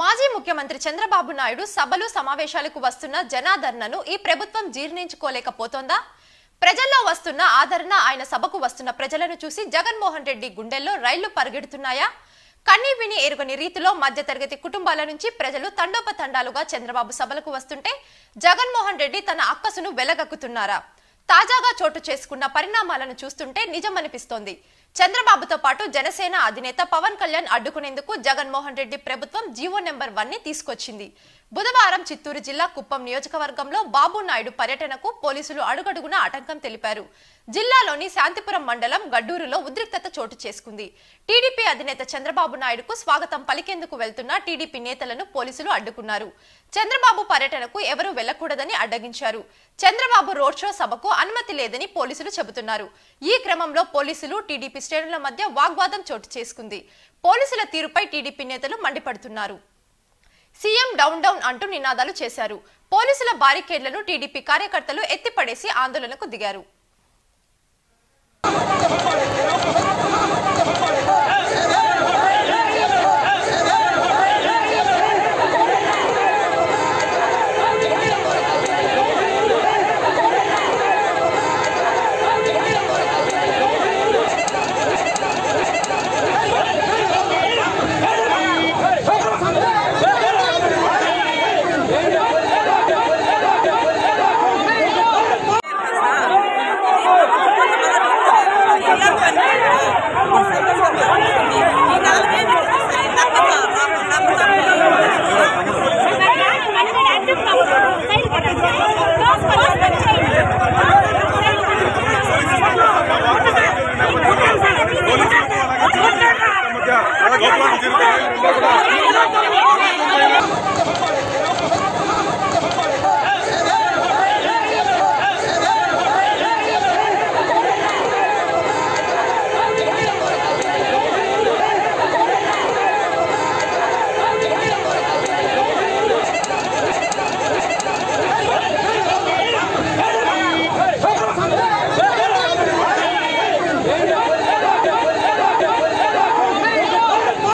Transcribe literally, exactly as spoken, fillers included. మాజీ ముఖ్యమంత్రి చంద్రబాబు నాయుడు సభలు సమావేశాలకు వస్తున్న జనాదరణను ఈ ప్రభుత్వం జీర్ణించుకోలేకపోతోందా? ప్రజల్లో వస్తున్న ఆదరణ, ఆయన సభకు వస్తున్న ప్రజలను చూసి జగన్మోహన్ రెడ్డి గుండెల్లో రైళ్లు పరిగెడుతున్నాయా? కన్నీ విని ఎరుగని రీతిలో మధ్యతరగతి కుటుంబాల నుంచి ప్రజలు తండోపతండాలుగా చంద్రబాబు సభలకు వస్తుంటే జగన్మోహన్ రెడ్డి తన అక్కసును వెలగక్కుతున్నారా? తాజాగా చోటు చేసుకున్న పరిణామాలను చూస్తుంటే నిజమనిపిస్తోంది. చంద్రబాబుతో పాటు జనసేన అధినేత పవన్ కళ్యాణ్ అడ్డుకునేందుకు జగన్మోహన్ రెడ్డి ప్రభుత్వం జీవో నెంబర్ వన్ ని తీసుకొచ్చింది. బుధవారం చిత్తూరు జిల్లా కుప్పం నియోజకవర్గంలో బాబు నాయుడు పర్యటనకు పోలీసులు అడుగడుగునా ఆటంకం తెలిపారు. జిల్లాలోని శాంతిపురం మండలం గడ్డూరులో ఉద్రిక్తత చోటు చేసుకుంది. టీడీపీ అధినేత చంద్రబాబు నాయుడుకు స్వాగతం పలికేందుకు వెళ్తున్న టీడీపీ నేతలను పోలీసులు అడ్డుకున్నారు. చంద్రబాబు పర్యటనకు ఎవరూ వెళ్లకూడదని అడ్డగించారు. చంద్రబాబు రోడ్ షో సభకు అనుమతి లేదని పోలీసులు చెబుతున్నారు. ఈ క్రమంలో పోలీసులు టీడీపీ శ్రేణుల మధ్య వాగ్వాదం చోటు చేసుకుంది. పోలీసుల తీరుపై టీడీపీ నేతలు మండిపడుతున్నారు. సీఎం డౌన్ డౌన్ అంటూ నినాదాలు చేశారు. పోలీసుల బారికేడ్లను టీడీపీ కార్యకర్తలు ఎత్తిపడేసి ఆందోళనకు దిగారు.